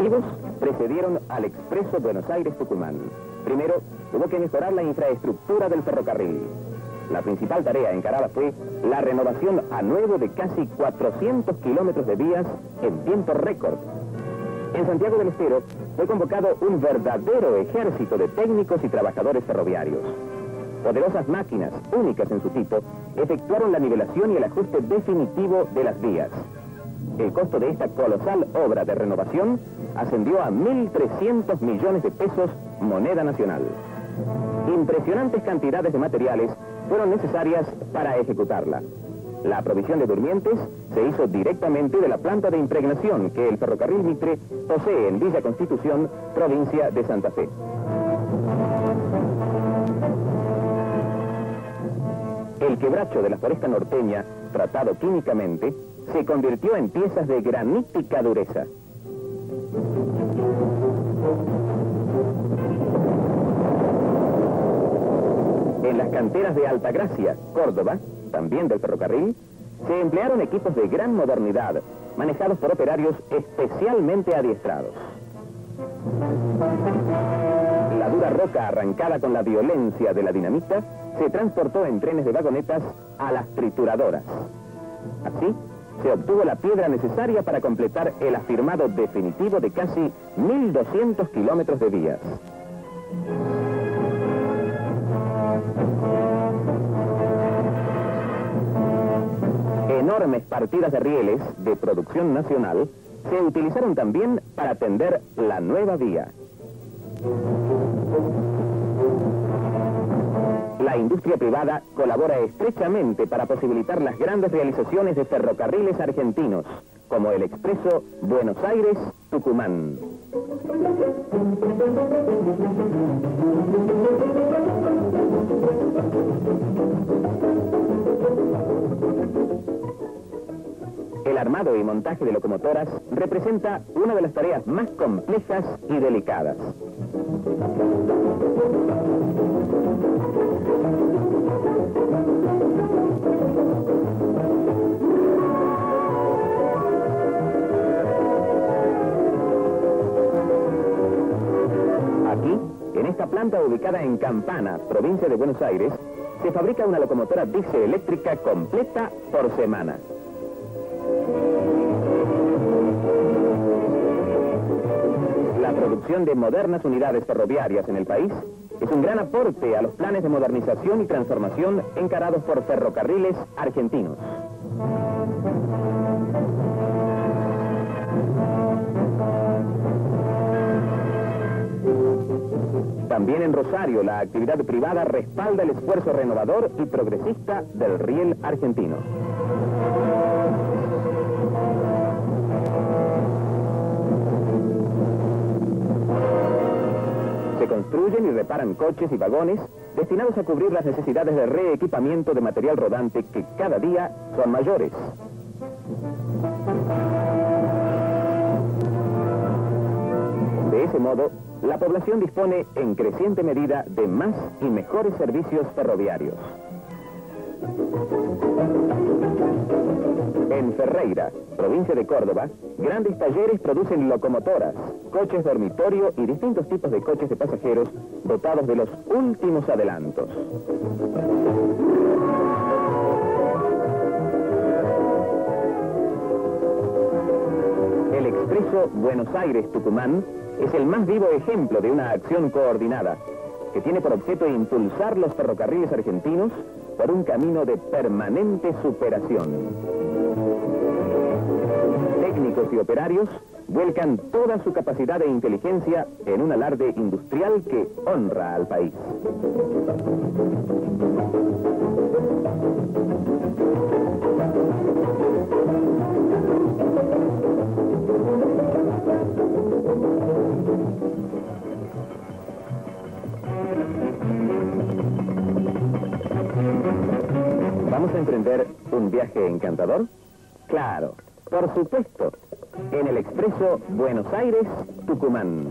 objetivos precedieron al Expreso Buenos Aires Tucumán. Primero, hubo que mejorar la infraestructura del ferrocarril. La principal tarea encarada fue la renovación a nuevo de casi 400 kilómetros de vías en tiempo récord. En Santiago del Estero fue convocado un verdadero ejército de técnicos y trabajadores ferroviarios. Poderosas máquinas, únicas en su tipo, efectuaron la nivelación y el ajuste definitivo de las vías. El costo de esta colosal obra de renovación ascendió a 1.300 millones de pesos moneda nacional. Impresionantes cantidades de materiales fueron necesarias para ejecutarla. La provisión de durmientes se hizo directamente de la planta de impregnación que el ferrocarril Mitre posee en Villa Constitución, provincia de Santa Fe. El quebracho de la foresta norteña, tratado químicamente, se convirtió en piezas de granítica dureza. En las canteras de Alta Gracia, Córdoba, también del ferrocarril, se emplearon equipos de gran modernidad, manejados por operarios especialmente adiestrados. La dura roca arrancada con la violencia de la dinamita se transportó en trenes de vagonetas a las trituradoras. Así, se obtuvo la piedra necesaria para completar el afirmado definitivo de casi 1.200 kilómetros de vías. Enormes partidas de rieles de producción nacional se utilizaron también para tender la nueva vía. La industria privada colabora estrechamente para posibilitar las grandes realizaciones de ferrocarriles argentinos, como el Expreso Buenos Aires Tucumán. El armado y montaje de locomotoras representa una de las tareas más complejas y delicadas. Aquí, en esta planta ubicada en Campana, provincia de Buenos Aires, se fabrica una locomotora dieseléctrica completa por semana. La producción de modernas unidades ferroviarias en el país es un gran aporte a los planes de modernización y transformación encarados por Ferrocarriles Argentinos. También en Rosario, la actividad privada respalda el esfuerzo renovador y progresista del riel argentino. Se construyen y reparan coches y vagones destinados a cubrir las necesidades de reequipamiento de material rodante que cada día son mayores. De ese modo, la población dispone en creciente medida de más y mejores servicios ferroviarios. En Ferreyra, provincia de Córdoba, grandes talleres producen locomotoras, coches dormitorio y distintos tipos de coches de pasajeros dotados de los últimos adelantos. El Expreso Buenos Aires-Tucumán es el más vivo ejemplo de una acción coordinada que tiene por objeto impulsar los ferrocarriles argentinos por un camino de permanente superación. Técnicos y operarios vuelcan toda su capacidad e inteligencia en un alarde industrial que honra al país. ¿Vamos a emprender un viaje encantador? Claro, por supuesto, en el Expreso Buenos Aires-Tucumán.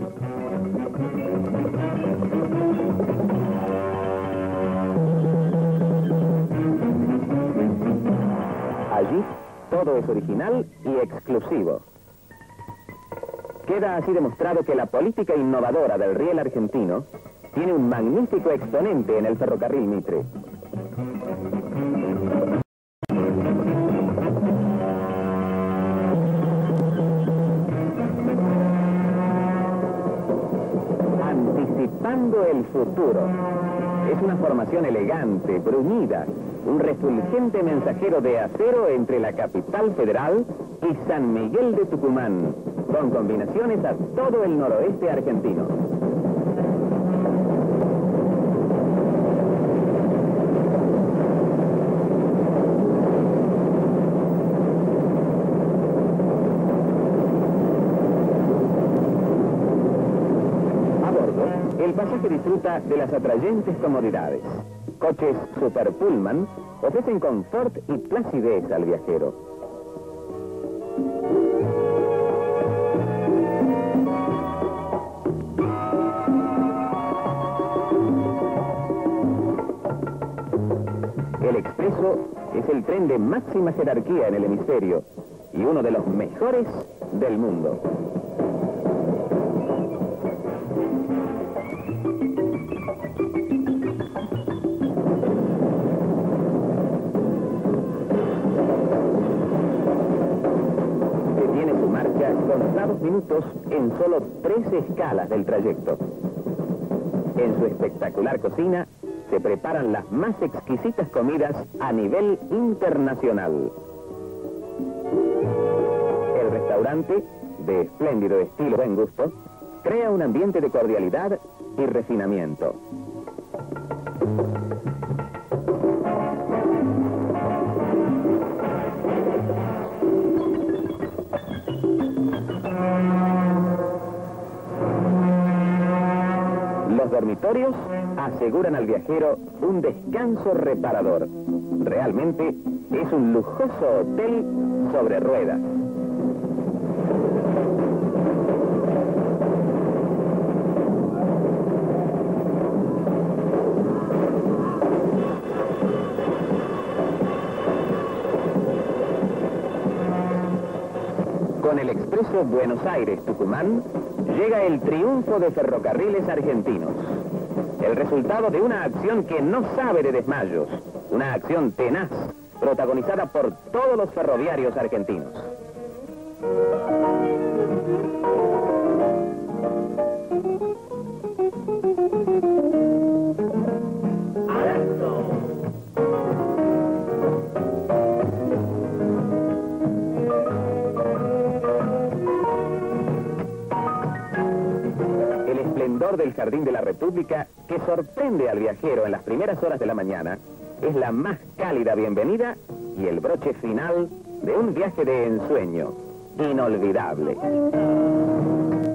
Allí todo es original y exclusivo. Queda así demostrado que la política innovadora del riel argentino tiene un magnífico exponente en el ferrocarril Mitre. Anticipando el futuro. Es una formación elegante, bruñida, un refulgente mensajero de acero entre la capital federal y San Miguel de Tucumán, con combinaciones a todo el noroeste argentino. El pasaje disfruta de las atrayentes comodidades. Coches Super Pullman ofrecen confort y placidez al viajero. El Expreso es el tren de máxima jerarquía en el hemisferio y uno de los mejores del mundo. Contados minutos en solo 3 escalas del trayecto. En su espectacular cocina se preparan las más exquisitas comidas a nivel internacional. El restaurante, de espléndido estilo y buen gusto, crea un ambiente de cordialidad y refinamiento. Los dormitorios aseguran al viajero un descanso reparador. Realmente es un lujoso hotel sobre ruedas. Con el Expreso Buenos Aires Tucumán llega el triunfo de Ferrocarriles Argentinos. El resultado de una acción que no sabe de desmayos, una acción tenaz, protagonizada por todos los ferroviarios argentinos. Del Jardín de la República, que sorprende al viajero en las primeras horas de la mañana, es la más cálida bienvenida y el broche final de un viaje de ensueño inolvidable.